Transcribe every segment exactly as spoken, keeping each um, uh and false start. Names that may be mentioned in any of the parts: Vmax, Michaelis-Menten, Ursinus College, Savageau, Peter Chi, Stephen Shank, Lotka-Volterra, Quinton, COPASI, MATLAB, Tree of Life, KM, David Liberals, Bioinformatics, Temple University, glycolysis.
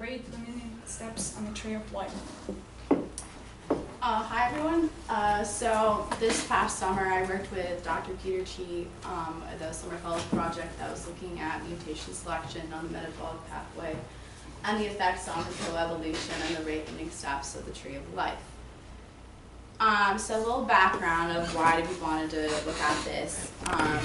celebrate the many steps on the tree of life. Uh, hi everyone. Uh, so this past summer I worked with Doctor Peter Chi um, at the Summer Fellows Project that was looking at mutation selection on the metabolic pathway and the effects on proevolution and the rate limiting steps of the tree of life. Um, so a little background of why did we wanted to look at this. Um,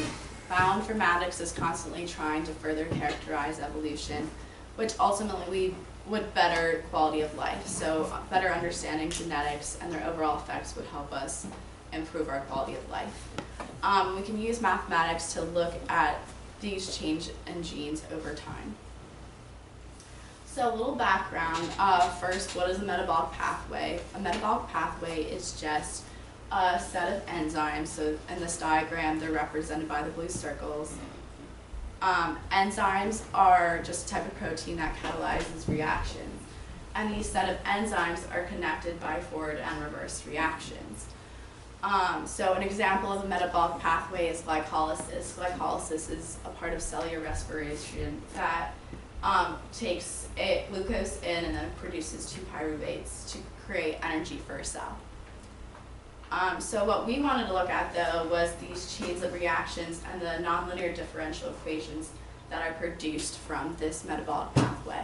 Bioinformatics is constantly trying to further characterize evolution, which ultimately would better quality of life. So better understanding genetics and their overall effects would help us improve our quality of life. Um, we can use mathematics to look at these changes in genes over time. So a little background. Uh, first, what is a metabolic pathway? A metabolic pathway is just a set of enzymes. So in this diagram, they're represented by the blue circles. Um, enzymes are just a type of protein that catalyzes reactions, and these set of enzymes are connected by forward and reverse reactions. Um, so an example of a metabolic pathway is glycolysis. Glycolysis is a part of cellular respiration that um, takes it, glucose in and then produces two pyruvates to create energy for a cell. Um, so what we wanted to look at though was these chains of reactions and the nonlinear differential equations that are produced from this metabolic pathway.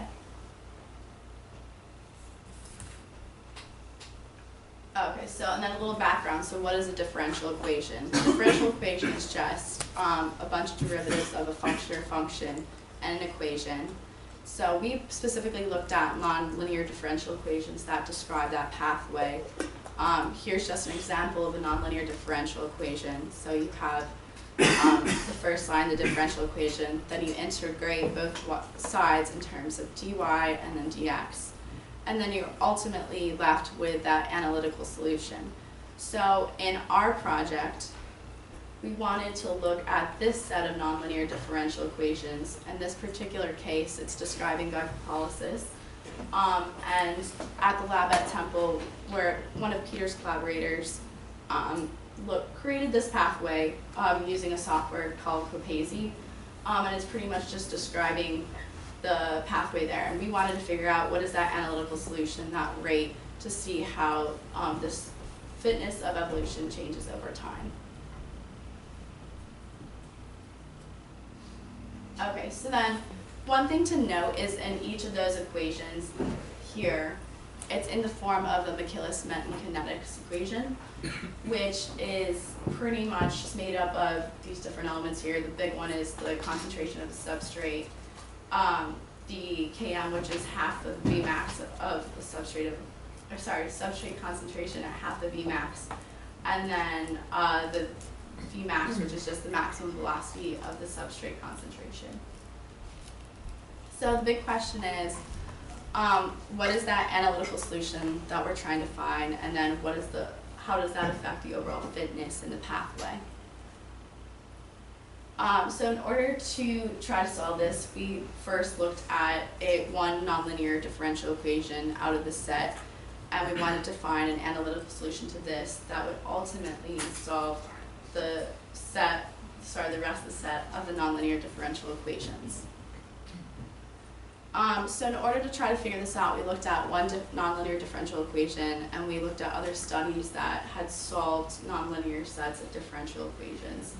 Okay, so and then a little background. So what is a differential equation? A differential equation is just um, a bunch of derivatives of a function or function and an equation. So we specifically looked at nonlinear differential equations that describe that pathway. Um, here's just an example of a nonlinear differential equation. So you have um, the first line, the differential equation, then you integrate both sides in terms of dy and then dx. And then you're ultimately left with that analytical solution. So in our project, we wanted to look at this set of nonlinear differential equations. In this particular case, it's describing glycolysis. Um, and at the lab at Temple, where one of Peter's collaborators um, look, created this pathway um, using a software called COPASI, um, and it's pretty much just describing the pathway there. And we wanted to figure out what is that analytical solution, that rate, to see how um, this fitness of evolution changes over time. Okay, so then one thing to note is in each of those equations here, it's in the form of the Michaelis-Menten kinetics equation, which is pretty much made up of these different elements here. The big one is the concentration of the substrate, um, the K M, which is half of Vmax of, of the substrate of, or sorry, substrate concentration at half the Vmax, and then uh, the Vmax, which is just the maximum velocity of the substrate concentration. So the big question is, um, what is that analytical solution that we're trying to find, and then what is the, how does that affect the overall fitness in the pathway? Um, so in order to try to solve this, we first looked at a one nonlinear differential equation out of the set, and we wanted to find an analytical solution to this that would ultimately solve the set, sorry, the rest of the set of the nonlinear differential equations. Um, so in order to try to figure this out, we looked at one di nonlinear differential equation, and we looked at other studies that had solved nonlinear sets of differential equations.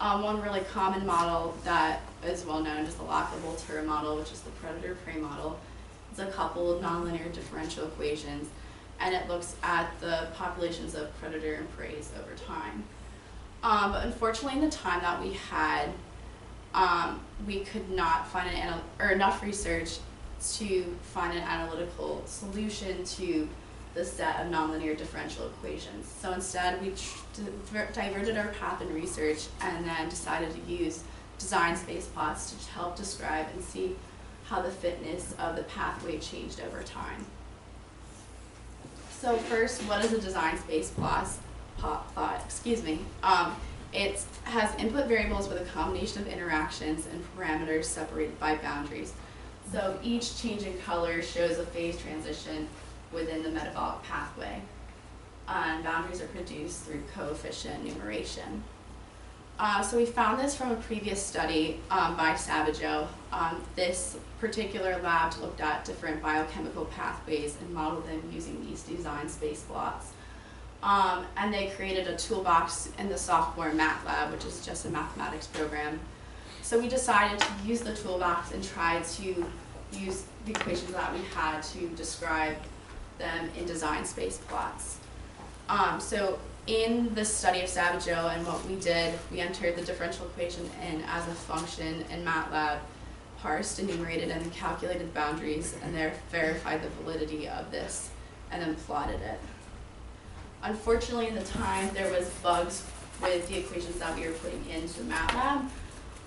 Um, one really common model that is well known is the Lotka-Volterra model, which is the predator-prey model. It's a couple of nonlinear differential equations, and it looks at the populations of predator and preys over time. Um, but unfortunately, in the time that we had, Um, we could not find an or enough research to find an analytical solution to the set of nonlinear differential equations. So instead, we diverted our path in research and then decided to use design space plots to help describe and see how the fitness of the pathway changed over time. So first, what is a design space plot? Plot, excuse me. Um, It has input variables with a combination of interactions and parameters separated by boundaries. So each change in color shows a phase transition within the metabolic pathway. And boundaries are produced through coefficient enumeration. Uh, so we found this from a previous study um, by Savageau. Um, this particular lab looked at different biochemical pathways and modeled them using these design space plots. Um, and they created a toolbox in the software MATLAB, which is just a mathematics program. So we decided to use the toolbox and try to use the equations that we had to describe them in design space plots. Um, so in the study of Savageau and what we did, we entered the differential equation in as a function in MATLAB, parsed, enumerated, and calculated boundaries, and there verified the validity of this, and then plotted it. Unfortunately, at the time, there was bugs with the equations that we were putting into MATLAB,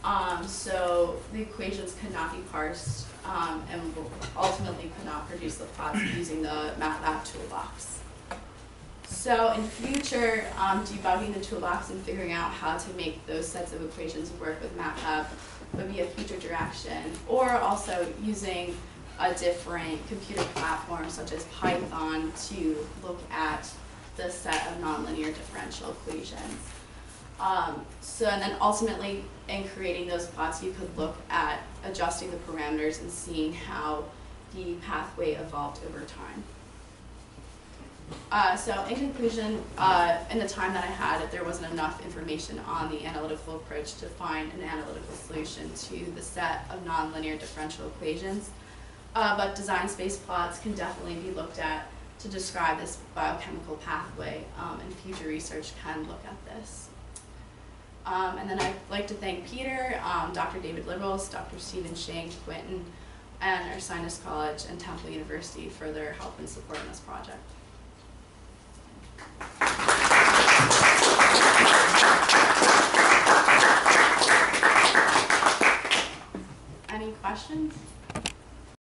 um, so the equations could not be parsed, um, and ultimately could not produce the plots using the MATLAB toolbox. So in future, um, debugging the toolbox and figuring out how to make those sets of equations work with MATLAB would be a future direction, or also using a different computer platform such as Python to look at the set of nonlinear differential equations. Um, so and then ultimately, in creating those plots, you could look at adjusting the parameters and seeing how the pathway evolved over time. Uh, so in conclusion, uh, in the time that I had, there wasn't enough information on the analytical approach to find an analytical solution to the set of nonlinear differential equations. Uh, but design space plots can definitely be looked at to describe this biochemical pathway, um, and future research can look at this. Um, and then I'd like to thank Peter, um, Doctor David Liberals, Doctor Stephen Shank, Quinton, and Ursinus College and Temple University for their help and support in this project. Any questions?